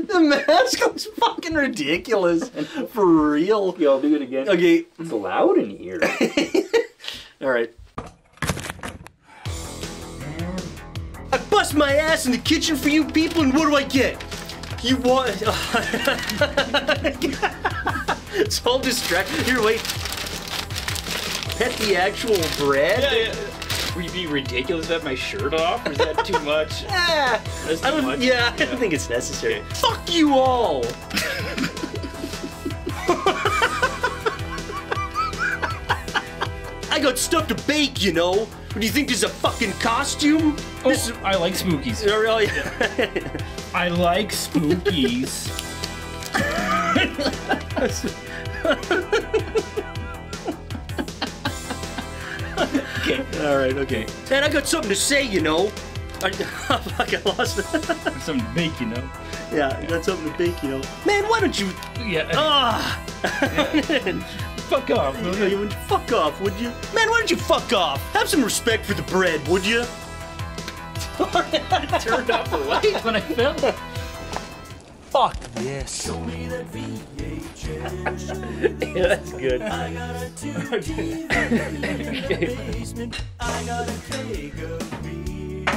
The mask looks fucking ridiculous. For real. Okay, I'll do it again. Okay. It's loud in here. Alright. I bust my ass in the kitchen for you people, and what do I get? You want... It's all distracting. Here, wait. Pet the actual bread? Yeah, yeah. Would you be ridiculous to have my shirt off? Or is that too much? Yeah. That's too much? Yeah, I don't think it's necessary. Okay. Fuck you all! I got stuff to bake, you know? What, do you think this is a fucking costume? Oh, this is... I like spookies. Oh, really? Yeah. I like spookies. Okay. Alright, okay. Man, I got something to say, you know. Oh, fuck, I lost it. Something to bake, you know. Yeah, I got something to bake, you know. Man, why don't you... Yeah. Fuck off, will you? Fuck off, would you? Man, why don't you fuck off? Have some respect for the bread, would you? I turned off the light when I filmed. Fuck yes. Show me that VHS. Yeah, that's good. I got a TV. I got a keg of beer.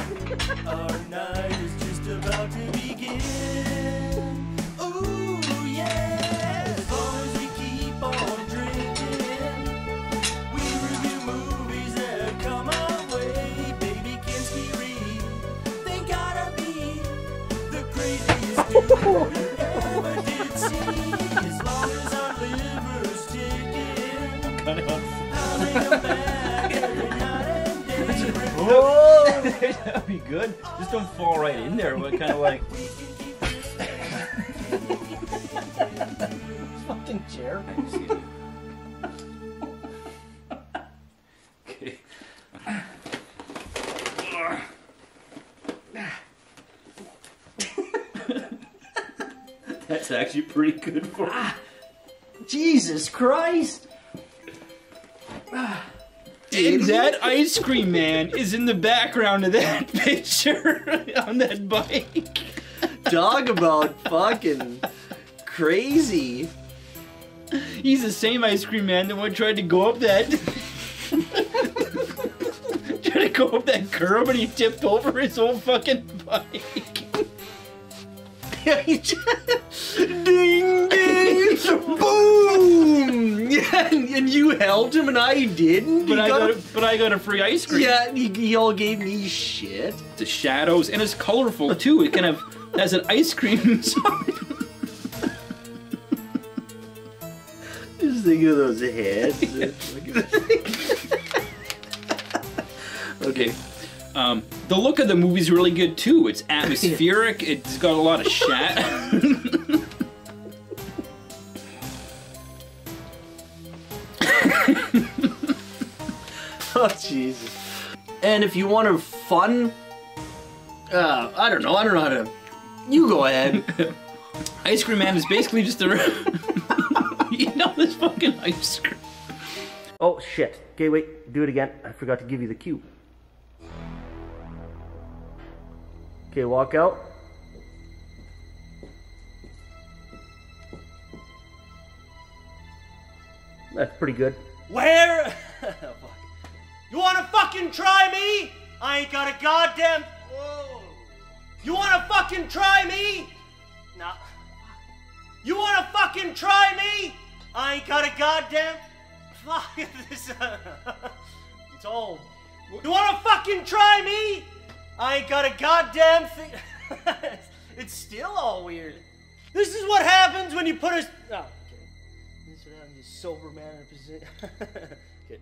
Our night is just about to begin. Ooh yeah. As long as we keep on drinking, we review movies that come our way. Baby Kinski Reed, they gotta be the craziest dude you ever did see. As long as our liver's ticking, cut it off. Whoa, that'd be good. Just don't fall right in there, but kind of like. Fucking chair. Okay. That's actually pretty good for me. Jesus Christ! And that ice cream man is in the background of that picture on that bike. Talk about fucking crazy. He's the same ice cream man that one tried to go up that... tried to go up that curb and he tipped over his whole fucking bike. Ding, ding, boom! Yeah, and you helped him and I didn't. But I got a free ice cream. Yeah, y'all gave me shit. The shadows, and it's colorful too. It kind of has an ice cream. Just think of those heads. Okay. The look of the movie's really good too. It's atmospheric. It's got a lot of shadow. Oh Jesus! And if you want a fun, I don't know how to. You go ahead. Ice cream man is basically just a eating all this fucking ice cream. Oh shit! Okay, wait. Do it again. I forgot to give you the cue. Okay, walk out. That's pretty good. Where? Oh, fuck. You wanna fucking try me? I ain't got a goddamn. Whoa. You wanna fucking try me? Nah. You wanna fucking try me? I ain't got a goddamn. Fuck this. It's old. You wanna fucking try me? I ain't got a goddamn thing. It's still all weird. This is what happens when you put a. Oh, okay. This is what happens to sober man in a position. Okay.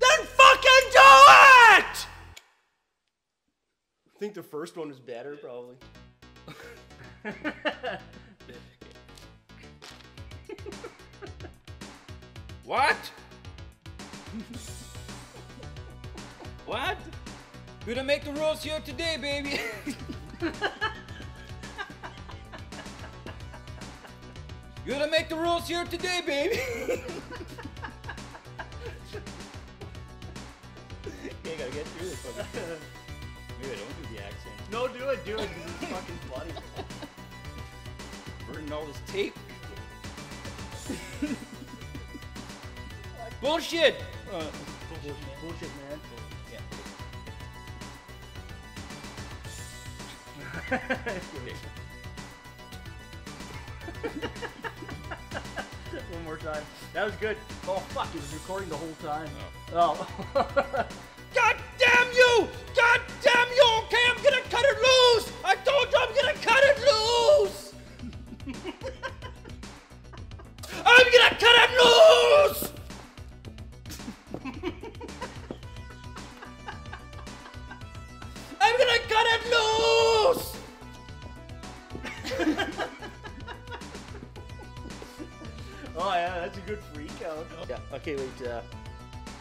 Then fucking do it! I think the first one was better, probably. What? What? We're gonna make the rules here today, baby. You're gonna make the rules here today, baby. Okay, gotta get through this fucking thing. Maybe I don't do the accent. No, do it, because it's fucking funny. Burning all this tape. Bullshit! Bullshit, man. Yeah. One more time. That was good. Oh, fuck. It was recording the whole time. Oh. Oh. God damn you! God damn you! Okay, I'm gonna cut it loose! I told you I'm gonna cut it loose! I'm gonna cut it loose! I'm gonna cut it loose! Oh yeah, that's a good freak out. Yeah, okay, wait,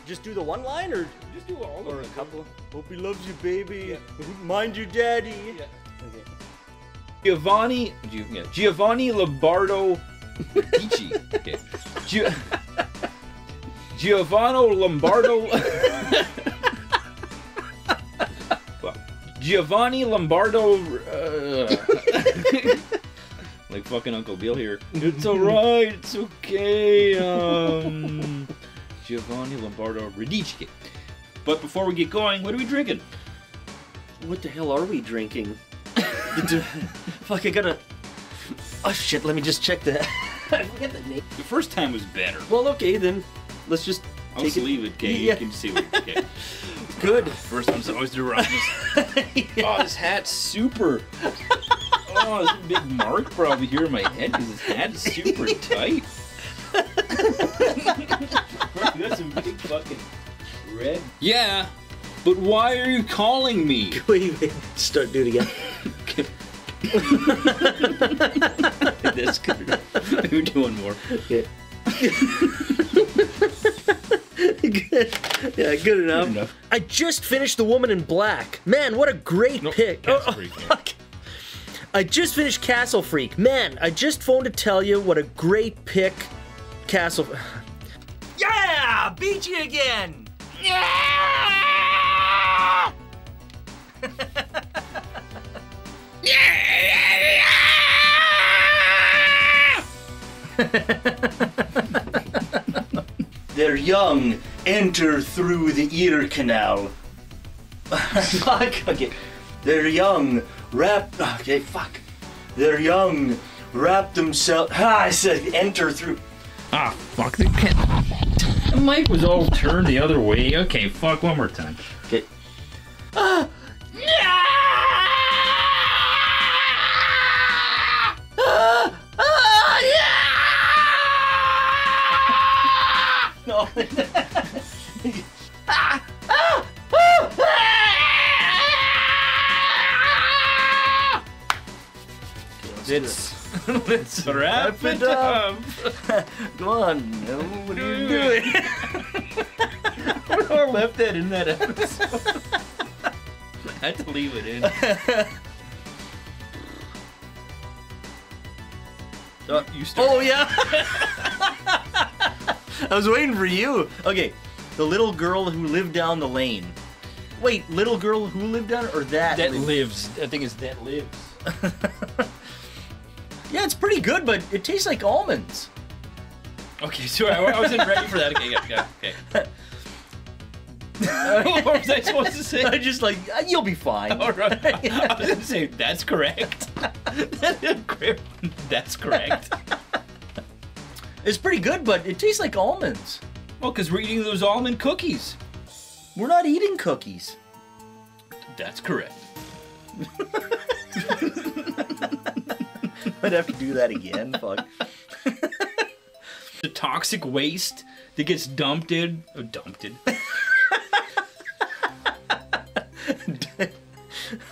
just do the one line or? Just do all of them. Or a couple. Hope he loves you, baby. Yeah. Mind your daddy. Yeah. Okay. Giovanni Lombardo Radice. Okay. Giovanni Lombardo. Giovanni Lombardo. Like fucking Uncle Bill here. It's alright, it's okay. Giovanni Lombardo Radice. But before we get going, what are we drinking? What the hell are we drinking? Fuck, I gotta. Oh shit, let me just check that. I forget the name. The first time was better. Well, okay, then. Let's just. I'll just leave it, okay? Yeah. You can see what you get. Good. First one's always the roughest. Yeah. Oh, this hat's super. Oh, there's a big mark probably here in my head because this hat's super tight. That's a big fucking red. Yeah, but why are you calling me? Wait. Start doing it again. This could be. Maybe do one more. Yeah. Good. Yeah, good enough. I just finished The Woman in Black. Man, what a great pick. Castle Freak, yeah. Fuck. I just finished Castle Freak. Man, I just phoned to tell you what a great pick Castle. Yeah! Beat you again! Yeah! Their young enter through the ear canal. Fuck. Okay. Their young wrap. Okay. Fuck. Their young wrap themselves. Ah, I said enter through. Ah, fuck. The mic was all turned the other way. Okay. Fuck. One more time. Okay. Ah. No. Let's wrap it up. Come on, no, what are you doing? We all left that in that episode. I had to leave it in. You start. Oh yeah. I was waiting for you. Okay, the little girl who lived down the lane. Wait, little girl who lived down, or that lives? I think it's that lives. Yeah, it's pretty good, but it tastes like almonds. Okay, so I wasn't ready for that. Okay, okay. What was I supposed to say? I just like you'll be fine. All right. I was gonna say that's correct. That's correct. It's pretty good, but it tastes like almonds. Well, because we're eating those almond cookies. We're not eating cookies. That's correct. I'd have to do that again, fuck. The toxic waste that gets dumped. Oh, dumped.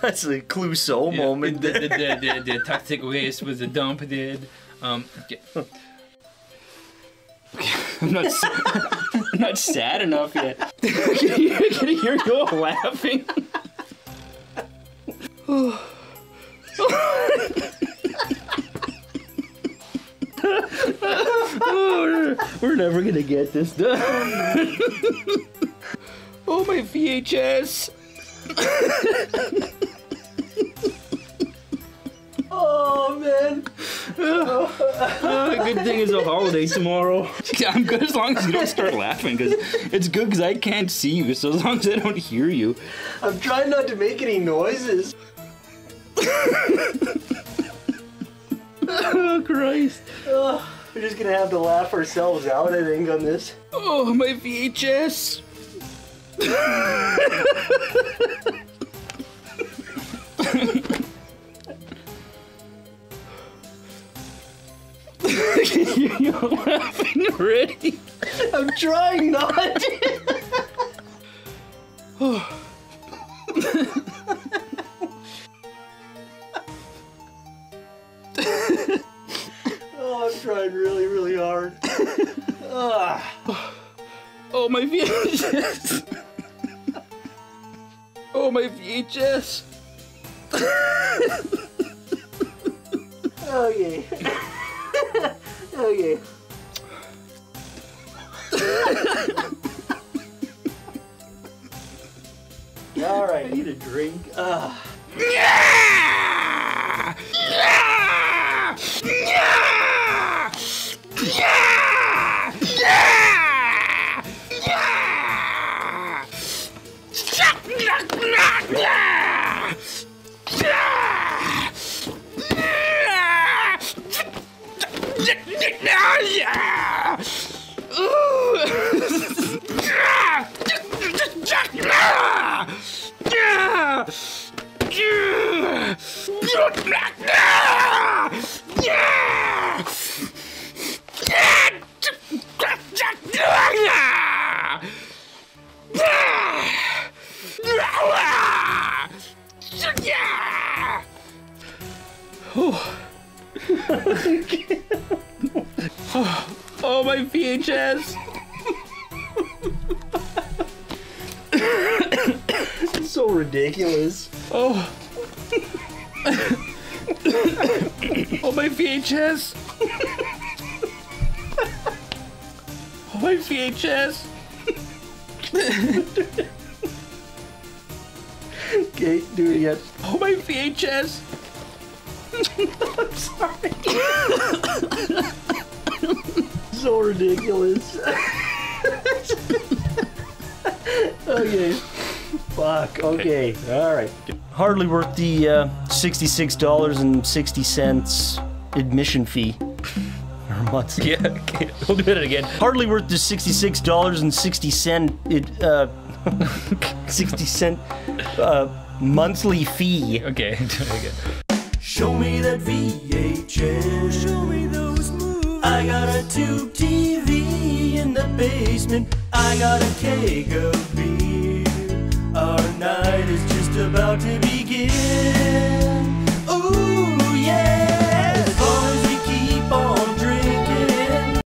That's a Clouseau moment. The toxic waste was dumped. Yeah. I'm not sad enough yet. Can you hear you all laughing? We're never gonna get this done. Oh my VHS. Oh, man. Good thing it's a holiday tomorrow. I'm good as long as you don't start laughing, because it's good because I can't see you, so as long as I don't hear you. I'm trying not to make any noises. Oh, Christ. Oh, we're just going to have to laugh ourselves out, I think, on this. Oh, my VHS. You're laughing already. I'm trying not. Oh. Oh, I'm trying really, really hard. Oh, my VHS. Oh, my VHS. Oh, yeah. Okay. All right. I need a drink. Yeah! Yeah! Yeah! Yeah! Yeah! Yeah! Yeah! Yeah! Ooh. Yeah! Yeah! Yeah! Yeah! Yeah! Oh, my VHS! This is so ridiculous. Oh. Oh, my VHS! Oh, my VHS! Okay, do it again. Oh, my VHS! I'm sorry. So ridiculous. Okay. Fuck. Okay. All right. Hardly worth the $66.60 admission fee. Or months. Yeah. Okay. We'll do it again. Hardly worth the $66.60 monthly fee. Okay. Do it again. Show me that VHS. Show me those movies. I got a tube TV in the basement. I got a keg of beer. Our night is just about to begin.